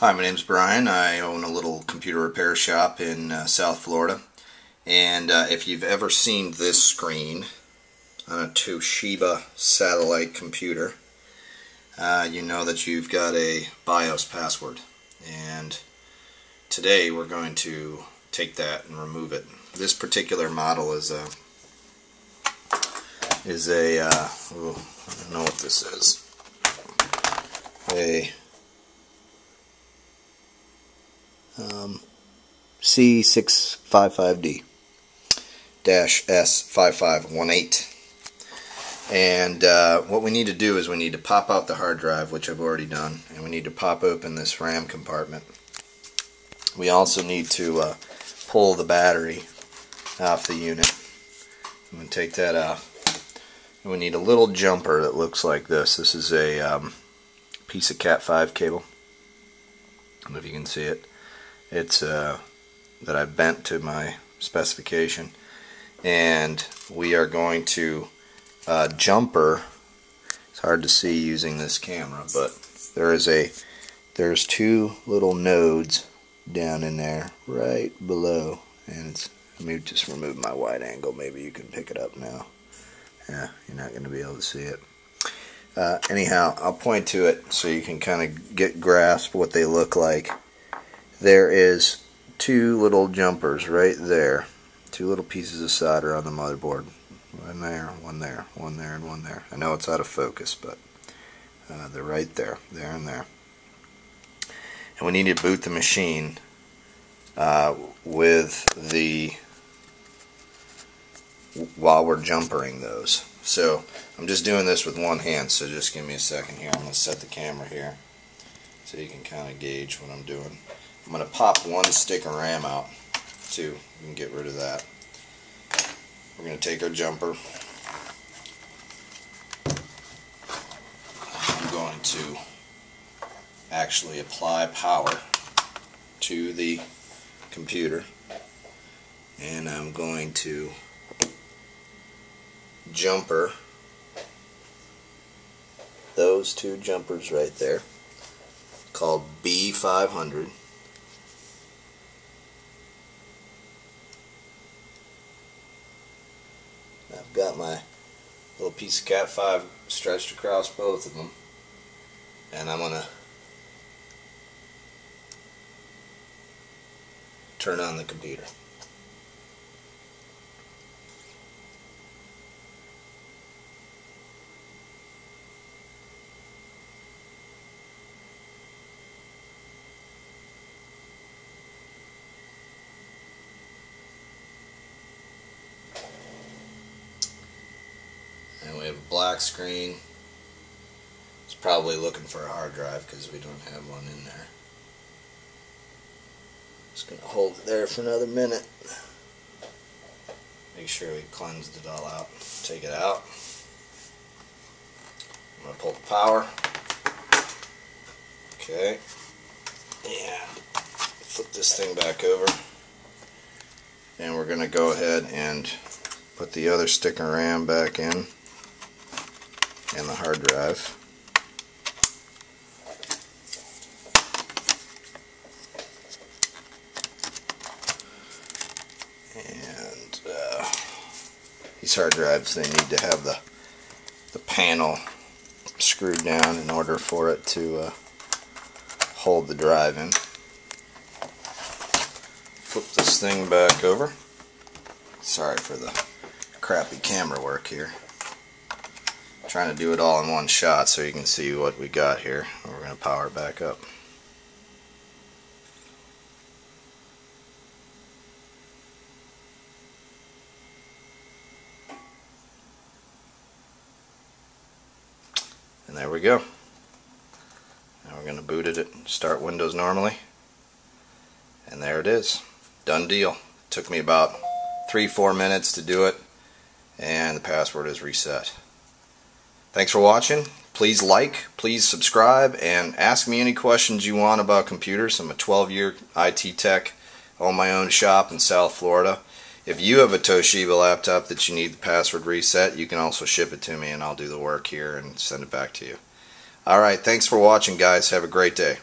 Hi, my name's Brian. I own a little computer repair shop in South Florida, and if you've ever seen this screen on a Toshiba Satellite computer, you know that you've got a BIOS password, and today we're going to take that and remove it. This particular model is a I don't know what this is, a C655D-S5518, and what we need to do is we need to pop out the hard drive, which I've already done, and we need to pop open this RAM compartment. We also need to pull the battery off the unit. I'm going to take that off. And we need a little jumper that looks like this. This is a piece of Cat 5 cable. I don't know if you can see it. It's that I bent to my specification, and we are going to jumper. It's hard to see using this camera, but there's two little nodes down in there right below, and it's, let me just remove my wide angle. Maybe you can pick it up now. Yeah, you're not going to be able to see it. Anyhow, I'll point to it so you can kind of grasp what they look like. There is two little jumpers right there, two little pieces of solder on the motherboard. One there, one there, one there, and one there. I know it's out of focus, but they're right there, there and there. And we need to boot the machine while we're jumpering those. So I'm just doing this with one hand, so just give me a second here. I'm going to set the camera here so you can kind of gauge what I'm doing. I'm going to pop one stick of RAM out, too. We can get rid of that. We're going to take our jumper. I'm going to actually apply power to the computer, and I'm going to jumper those two jumpers right there, called B500. I've got my little piece of Cat 5 stretched across both of them, and I'm going to turn on the computer. Black screen. It's probably looking for a hard drive because we don't have one in there. Just going to hold it there for another minute. Make sure we cleansed it all out. Take it out. I'm going to pull the power. Okay. Yeah. Flip this thing back over. And we're going to go ahead and put the other stick of RAM back in. And the hard drive. And these hard drives, they need to have the panel screwed down in order for it to hold the drive in. Flip this thing back over. Sorry for the crappy camera work here. Trying to do it all in one shot so you can see what we got here. We're going to power it back up. And there we go. Now we're going to boot it and start Windows normally. And there it is. Done deal. It took me about 3-4 minutes to do it, and the password is reset. Thanks for watching. Please like, please subscribe, and ask me any questions you want about computers. I'm a 12-year IT tech, own my own shop in South Florida. If you have a Toshiba laptop that you need the password reset, you can also ship it to me, and I'll do the work here and send it back to you. All right, thanks for watching, guys. Have a great day.